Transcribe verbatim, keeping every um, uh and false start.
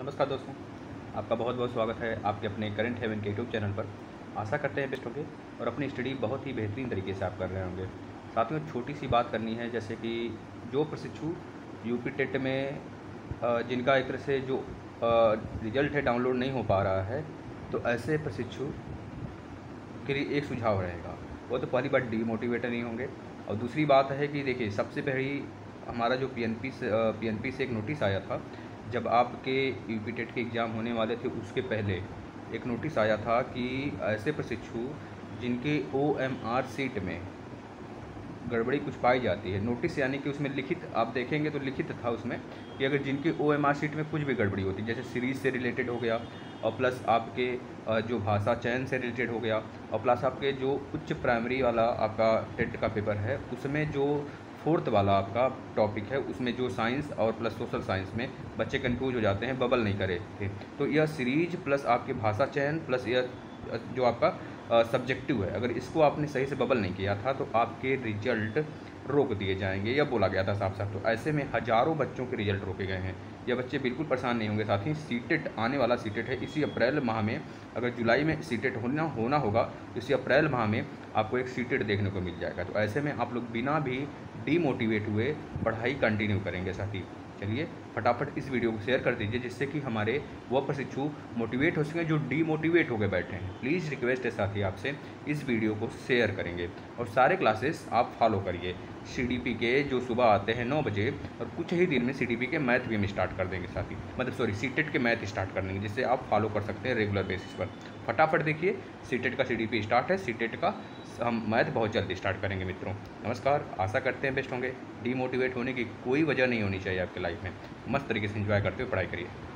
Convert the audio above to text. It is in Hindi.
नमस्कार दोस्तों, आपका बहुत बहुत स्वागत है आपके अपने करंट हेवन के यूट्यूब चैनल पर। आशा करते हैं बेस्ट होंगे और अपनी स्टडी बहुत ही बेहतरीन तरीके से आप कर रहे होंगे। साथ में छोटी सी बात करनी है, जैसे कि जो प्रशिक्षु यूपी टेट में जिनका एक तरह से जो रिजल्ट है डाउनलोड नहीं हो पा रहा है, तो ऐसे प्रशिक्षु के लिए एक सुझाव रहेगा। वो तो पहली बात डीमोटिवेट नहीं होंगे, और दूसरी बात है कि देखिए, सबसे पहली हमारा जो पी एन पी से पी एन पी से एक नोटिस आया था, जब आपके यूपी टेट के एग्ज़ाम होने वाले थे उसके पहले एक नोटिस आया था कि ऐसे प्रशिक्षु जिनके ओ एम आर सीट में गड़बड़ी कुछ पाई जाती है, नोटिस यानी कि उसमें लिखित आप देखेंगे तो लिखित था उसमें कि अगर जिनके ओ एम आर सीट में कुछ भी गड़बड़ी होती, जैसे सीरीज़ से रिलेटेड हो गया, और प्लस आपके जो भाषा चयन से रिलेटेड हो गया, और प्लस आपके जो उच्च प्राइमरी वाला आपका टेट का पेपर है उसमें जो फोर्थ वाला आपका टॉपिक है उसमें जो साइंस और प्लस सोशल साइंस में बच्चे कंफ्यूज हो जाते हैं, बबल नहीं करे थे, तो यह सीरीज प्लस आपके भाषा चयन प्लस यह जो आपका सब्जेक्टिव है, अगर इसको आपने सही से बबल नहीं किया था तो आपके रिजल्ट रोक दिए जाएंगे, यह बोला गया था साफ साफ। तो ऐसे में हज़ारों बच्चों के रिजल्ट रोके गए हैं। यह बच्चे बिल्कुल परेशान नहीं होंगे। साथ ही सीटेट आने वाला सीटेट है, इसी अप्रैल माह में, अगर जुलाई में सीटेट होना होना होगा तो इसी अप्रैल माह में आपको एक सीटेट देखने को मिल जाएगा। तो ऐसे में आप लोग बिना भी डीमोटिवेट हुए पढ़ाई कंटिन्यू करेंगे। साथ ही चलिए फटाफट इस वीडियो को शेयर कर दीजिए, जिससे कि हमारे वह प्रशिक्षु मोटिवेट हो सकें जो डीमोटिवेट होकर बैठे हैं। प्लीज़ रिक्वेस्ट है साथ ही आपसे, इस वीडियो को शेयर करेंगे और सारे क्लासेस आप फॉलो करिए। सी डी पी के जो सुबह आते हैं नौ बजे, और कुछ ही दिन में सी डी पी के मैथ भी हम स्टार्ट कर देंगे, साथ ही मतलब सॉरी सीटेट के मैथ स्टार्ट कर देंगे, जिससे आप फॉलो कर सकते हैं रेगुलर बेसिस पर। फटाफट देखिए, सीटेट का सी डी पी स्टार्ट है, सीटेट का हम मैथ बहुत जल्दी स्टार्ट करेंगे। मित्रों नमस्कार, आशा करते हैं बेस्ट होंगे। डीमोटिवेट होने की कोई वजह नहीं होनी चाहिए आपके लाइफ में। मस्त तरीके से एंजॉय करते हुए पढ़ाई करिए।